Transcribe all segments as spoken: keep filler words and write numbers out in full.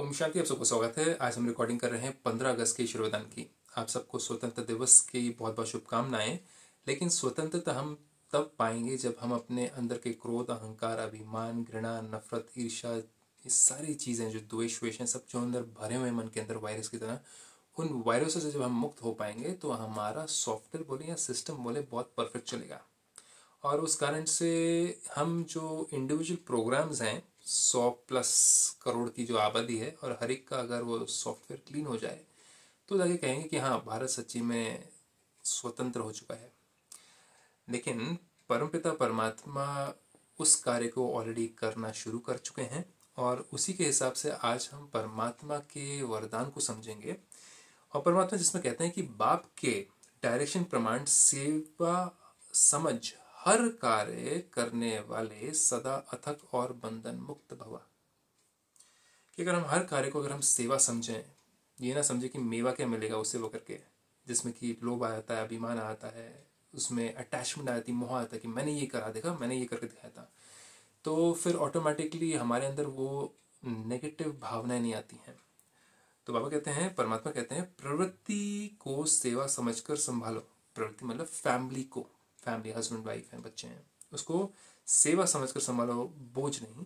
ओम शांति। आप सबको स्वागत है। आज हम रिकॉर्डिंग कर रहे हैं पंद्रह अगस्त के ईश्वरदान की। आप सबको स्वतंत्रता दिवस की बहुत बहुत शुभकामनाएं। लेकिन स्वतंत्रता हम तब पाएंगे जब हम अपने अंदर के क्रोध, अहंकार, अभिमान, घृणा, नफरत, ईर्ष्या, ये सारी चीज़ें जो द्वेष वेष हैं, सब जो अंदर भरे हुए मन के अंदर वायरस की तरह, उन वायरसों से जब हम मुक्त हो पाएंगे तो हमारा सॉफ्टवेयर बोले या सिस्टम बोले बहुत परफेक्ट चलेगा। और उस कारण से हम जो इंडिविजुअल प्रोग्राम्स हैं, सौ प्लस करोड़ की जो आबादी है, और हर एक का अगर वो सॉफ्टवेयर क्लीन हो जाए तो जाके कहेंगे कि हाँ, भारत सच्ची में स्वतंत्र हो चुका है। लेकिन परमपिता परमात्मा उस कार्य को ऑलरेडी करना शुरू कर चुके हैं और उसी के हिसाब से आज हम परमात्मा के वरदान को समझेंगे। और परमात्मा जिसमें कहते हैं कि बाप के डायरेक्शन, प्रमाण, सेवा, समझ, हर कार्य करने वाले सदा अथक और बंधन मुक्त भवा। कि अगर हम हर कार्य को अगर हम सेवा समझें, ये ना समझे कि मेवा क्या मिलेगा उससे वो करके, जिसमें कि लोभ आता है, अभिमान आता है, उसमें अटैचमेंट आती, मोह आता है कि मैंने ये करा देखा, मैंने ये करके दिखाया था, तो फिर ऑटोमेटिकली हमारे अंदर वो नेगेटिव भावनाएं नहीं आती हैं। तो बाबा कहते हैं, परमात्मा कहते हैं, प्रवृत्ति को सेवा समझकर संभालो। प्रवृत्ति मतलब फैमिली को, फैमिली, हस्बैंड वाइफ हैं, बच्चे हैं, उसको सेवा समझकर संभालो, बोझ नहीं,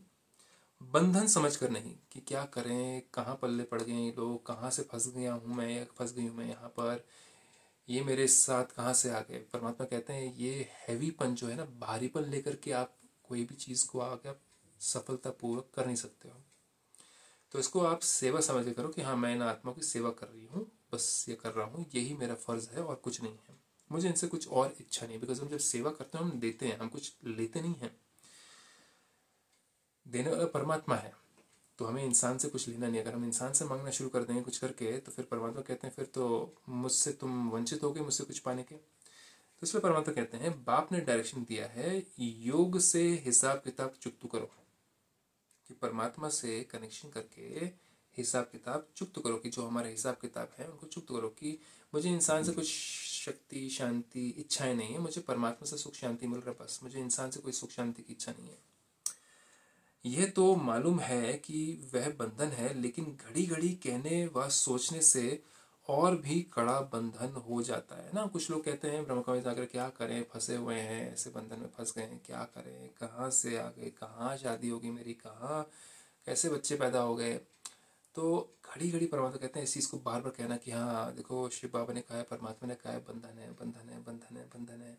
बंधन समझकर नहीं कि क्या करें, कहाँ पल्ले पड़ गए लोग, कहाँ से फंस गया हूँ मैं, फंस गई हूँ मैं यहाँ पर, ये मेरे साथ कहाँ से आ गए। परमात्मा कहते हैं ये हैवीपन जो है ना, भारीपन लेकर के आप कोई भी चीज़ को आगे आप सफलतापूर्वक कर नहीं सकते हो। तो इसको आप सेवा समझ के करो कि हाँ, मैं इन आत्मा की सेवा कर रही हूँ, बस ये कर रहा हूँ, यही मेरा फर्ज है और कुछ नहीं है, मुझे इनसे कुछ और इच्छा नहीं। बिकॉज हम जब सेवा करते हैं हम देते हैं, हम कुछ लेते नहीं हैं। देने वाला परमात्मा है, तो हमें इंसान से कुछ लेना नहीं। अगर हम इंसान से मांगना शुरू कर देंगे कुछ करके, तो फिर परमात्मा कहते हैं फिर तो मुझसे तुम वंचित होगे मुझसे कुछ पाने के। तो इसलिए परमात्मा कहते हैं बाप ने डायरेक्शन दिया है, योग से हिसाब किताब चुकतू करो। कि परमात्मा से कनेक्शन करके हिसाब किताब चुकतू करो, कि जो हमारे हिसाब किताब है उनको चुकतू करो। कि मुझे इंसान से कुछ शक्ति, शांति, इच्छाएं नहीं है, मुझे परमात्मा से सुख शांति मिल रहा है बस, मुझे इंसान से कोई सुख शांति की इच्छा नहीं है। यह तो मालूम है कि वह बंधन है, लेकिन घड़ी घड़ी कहने व सोचने से और भी कड़ा बंधन हो जाता है ना। कुछ लोग कहते हैं ब्रह्म कवच जाकर क्या करें, फंसे हुए हैं, ऐसे बंधन में फंस गए हैं, क्या करें, कहाँ से आ गए, कहाँ शादी होगी मेरी, कहाँ कैसे बच्चे पैदा हो गए। तो घड़ी घड़ी परमात्मा कहते हैं इस चीज़ को बार बार कहना कि हाँ देखो, शिव बाबा ने कहा है, परमात्मा ने कहा है, बंधन है, बंधन है, बंधन है, बंधन है,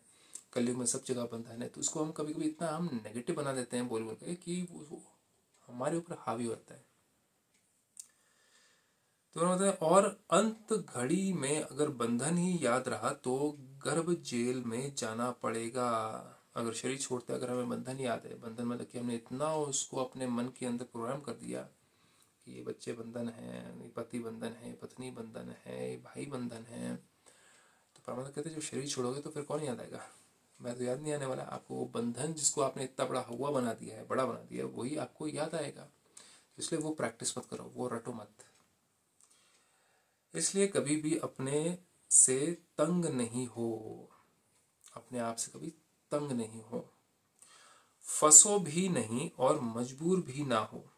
कलयुग में सब जगह बंधन है। तो उसको हम कभी कभी इतना हम नेगेटिव बना देते हैं बोल बोल के कि वो हमारे ऊपर हावी होता है। तो होता है, और अंत घड़ी में अगर बंधन ही याद रहा तो गर्भ जेल में जाना पड़ेगा। अगर शरीर छोड़ते अगर हमें बंधन याद है, बंधन मतलब कि हमने इतना उसको अपने मन के अंदर प्रोग्राम कर दिया, ये बच्चे बंधन है, ये पति बंधन है, पत्नी बंधन है, ये भाई बंधन है। तो परमात्मा कहते हैं जब शरीर छोड़ोगे तो फिर कौन याद आएगा, मैं तो याद नहीं आने वाला। आपको वो बंधन जिसको आपने इतना बड़ा हुआ बना दिया है, बड़ा बना दिया है, वही आपको याद आएगा। इसलिए वो प्रैक्टिस मत करो, वो रटो मत। इसलिए कभी भी अपने से तंग नहीं हो, अपने आप से कभी तंग नहीं हो, फंसो भी नहीं और मजबूर भी ना हो।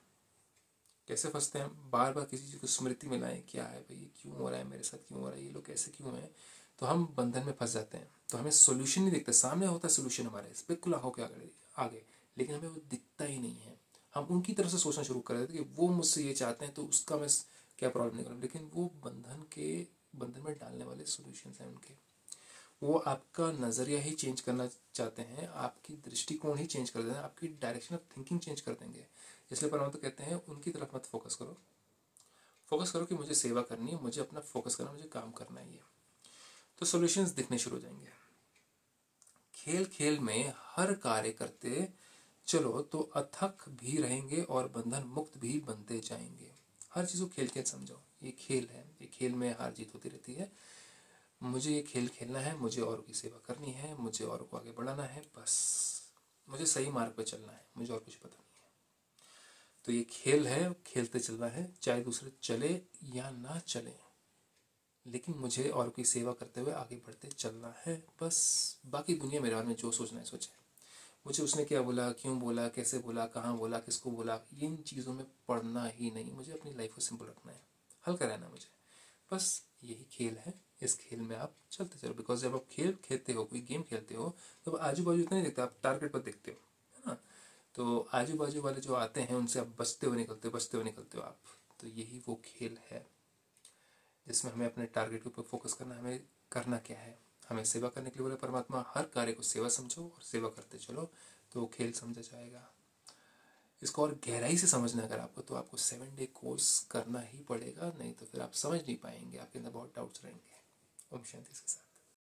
कैसे फंसते हैं हम, बार बार किसी चीज़ को स्मृति में लाएं, क्या है भाई, क्यों हो रहा है मेरे साथ, क्यों हो रहा है, ये लोग ऐसे क्यों हैं, तो हम बंधन में फंस जाते हैं। तो हमें सोल्यूशन नहीं दिखता, सामने होता है सोल्यूशन हमारे, इस पर खुला होकर आगे आगे लेकिन हमें वो दिखता ही नहीं है। हम उनकी तरफ से सोचना शुरू कर देते कि वो मुझसे ये चाहते हैं तो उसका मैं क्या प्रॉब्लम नहीं करूँ, लेकिन वो बंधन के बंधन में डालने वाले सोल्यूशन हैं उनके। वो आपका नज़रिया ही चेंज करना चाहते हैं, आपकी दृष्टिकोण ही चेंज कर देते हैं, आपकी डायरेक्शन ऑफ थिंकिंग चेंज कर देंगे। इसलिए परमात्मा तो कहते हैं उनकी तरफ मत फोकस करो, फोकस करो कि मुझे सेवा करनी है, मुझे अपना फोकस करना, मुझे काम करना है। तो सॉल्यूशंस दिखने शुरू हो जाएंगे। खेल खेल में हर कार्य करते चलो तो अथक भी रहेंगे और बंधन मुक्त भी बनते जाएंगे। हर चीज़ को खेल खेल समझो, ये खेल है, ये खेल में हार जीत होती रहती है। मुझे ये खेल खेलना है, मुझे और की सेवा करनी है, मुझे और को आगे बढ़ाना है, बस मुझे सही मार्ग पर चलना है, मुझे और कुछ पता नहीं। तो ये खेल है, खेलते चलना है, चाहे दूसरे चले या ना चले, लेकिन मुझे और की सेवा करते हुए आगे बढ़ते चलना है बस। बाकी दुनिया मेरे बारे में जो सोचना है सोचे, मुझे उसने क्या बोला, क्यों बोला, कैसे बोला, कहाँ बोला, किसको बोला, इन चीज़ों में पढ़ना ही नहीं। मुझे अपनी लाइफ को सिंपल रखना है, हल्का रहना मुझे, बस यही खेल है। इस खेल में आप चलते चलो, बिकॉज जब आप खेल खेलते हो, कोई गेम खेलते हो, तो आजू बाजू इतना नहीं देखते, आप टारगेट पर देखते हो, है ना। तो आजू बाजू वाले जो आते हैं उनसे आप बचते हुए निकलते हो, बचते हुए निकलते हो आप। तो यही वो खेल है जिसमें हमें अपने टारगेट के ऊपर फोकस करना, हमें करना क्या है, हमें सेवा करने के लिए बोला परमात्मा। हर कार्य को सेवा समझो और सेवा करते चलो, तो खेल समझा जाएगा। इसको और गहराई से समझना अगर आपको, तो आपको सेवन डे कोर्स करना ही पड़ेगा, नहीं तो फिर आप समझ नहीं पाएंगे, आपके अंदर बहुत डाउट्स रहेंगे। ओम शांति के साथ।